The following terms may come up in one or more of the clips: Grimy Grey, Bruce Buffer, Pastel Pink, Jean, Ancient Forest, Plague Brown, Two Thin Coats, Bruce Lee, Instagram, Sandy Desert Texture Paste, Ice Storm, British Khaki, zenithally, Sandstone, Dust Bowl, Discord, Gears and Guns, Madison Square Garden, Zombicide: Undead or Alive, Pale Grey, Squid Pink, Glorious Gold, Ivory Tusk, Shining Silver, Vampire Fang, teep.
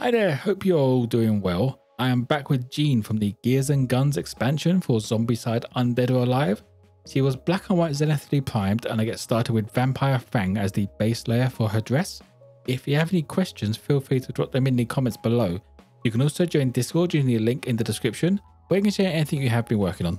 Hi there, hope you're all doing well. I am back with Jean from the Gears and Guns expansion for Zombicide Undead or Alive. She was black and white zenithally primed, and I get started with Vampire Fang as the base layer for her dress. If you have any questions, feel free to drop them in the comments below. You can also join Discord using the link in the description, where you can share anything you have been working on.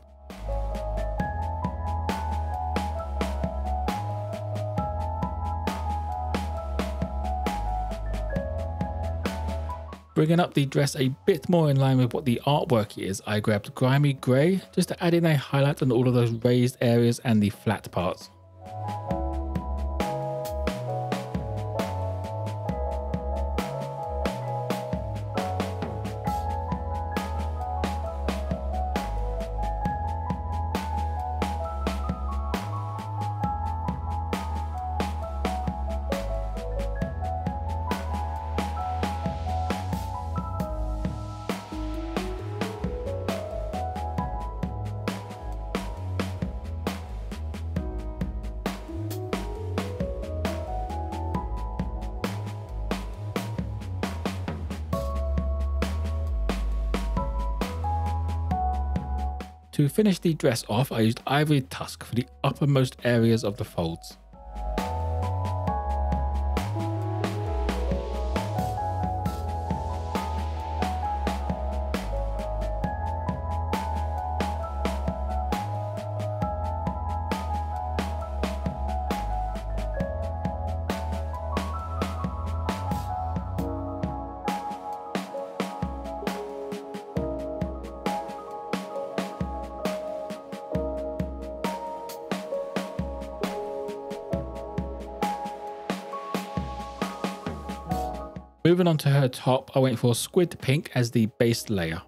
Bringing up the dress a bit more in line with what the artwork is, I grabbed Grimy Grey just to add in a highlight on all of those raised areas and the flat parts. To finish the dress off, I used Ivory Tusk for the uppermost areas of the folds. Moving on to her top, I went for Squid Pink as the base layer.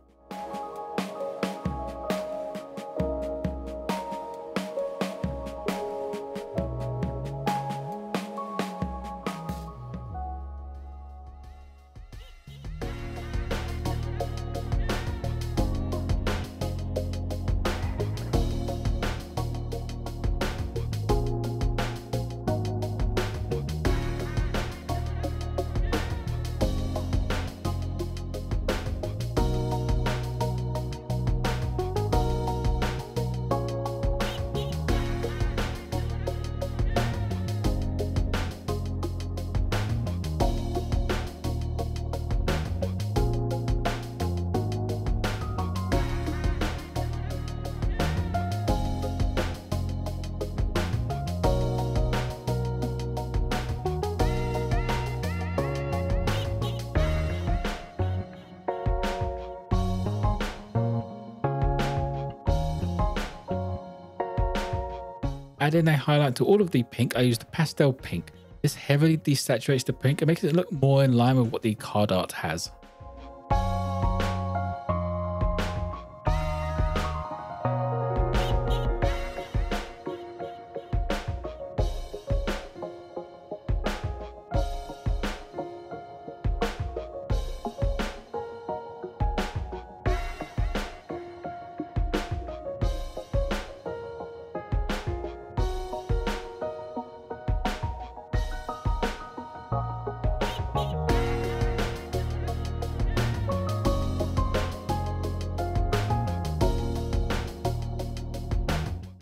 Adding a highlight to all of the pink, I used Pastel Pink. This heavily desaturates the pink and makes it look more in line with what the card art has.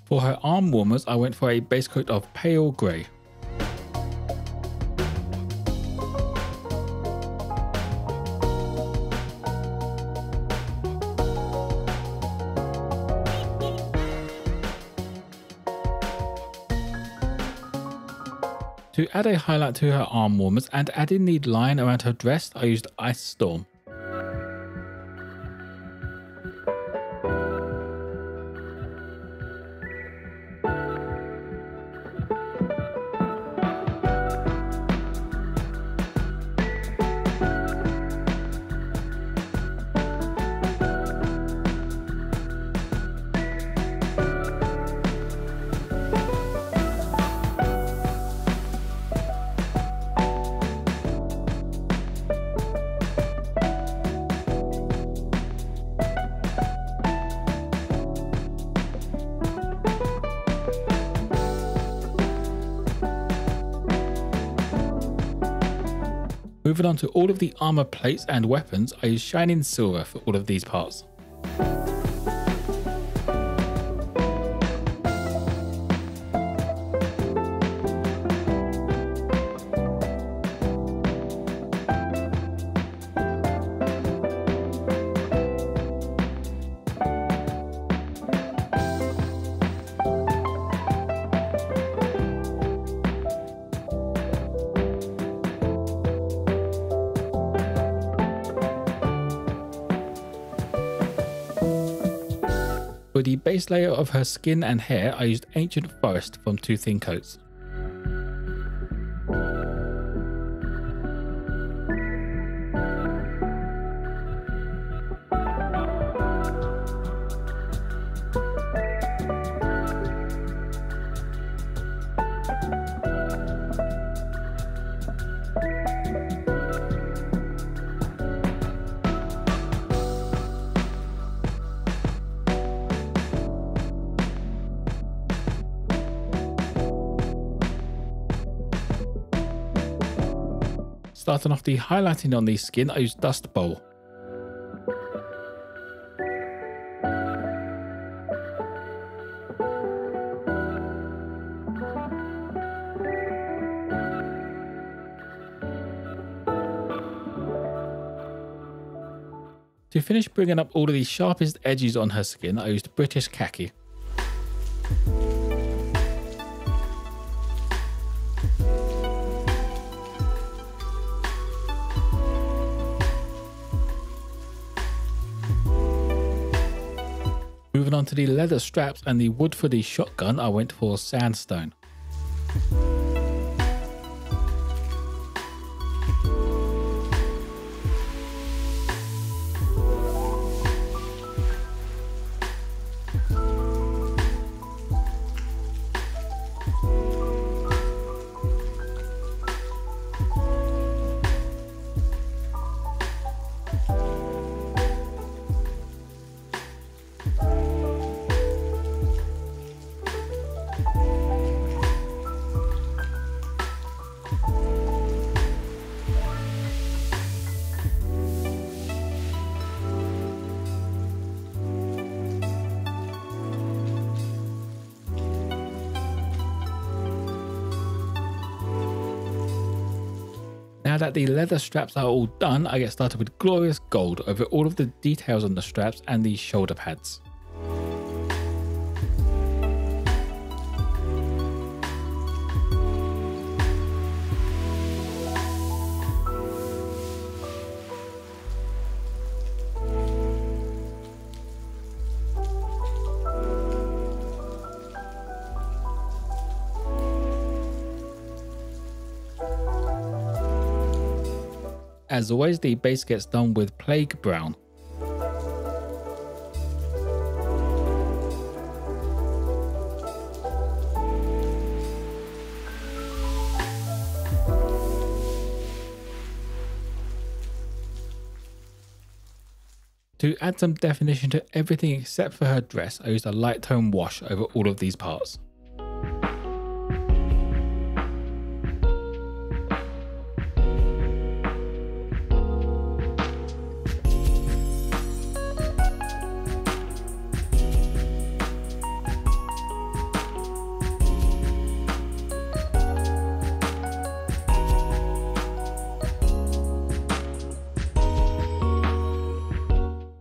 For her arm warmers, I went for a base coat of Pale Grey. To add a highlight to her arm warmers and add in the line around her dress, I used Ice Storm. Moving on to all of the armor plates and weapons, I use Shining Silver for all of these parts. For the base layer of her skin and hair, I used Ancient Forest from Two Thin Coats. Starting off the highlighting on the skin, I use Dust Bowl. To finish bringing up all of the sharpest edges on her skin, I used British Khaki. Moving on to the leather straps and the wood for the shotgun, I went for Sandstone. Now that the leather straps are all done, I get started with Glorious Gold over all of the details on the straps and the shoulder pads. As always, the base gets done with Plague Brown. To add some definition to everything except for her dress, I used a light tone wash over all of these parts.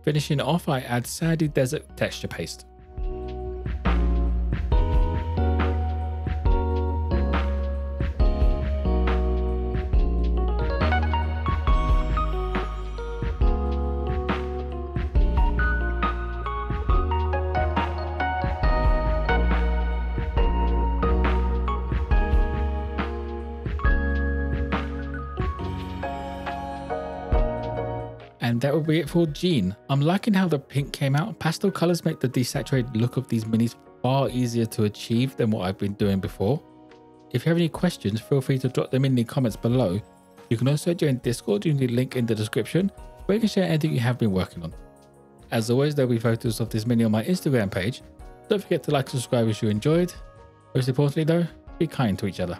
Finishing off, I add Sandy Desert Texture Paste. And that will be it for Jean. I'm liking how the pink came out. Pastel colors make the desaturated look of these minis far easier to achieve than what I've been doing before. If you have any questions, feel free to drop them in the comments below. You can also join Discord using the link in the description, where you can share anything you have been working on. As always, there'll be photos of this mini on my Instagram page. Don't forget to like and subscribe if you enjoyed. Most importantly though, be kind to each other.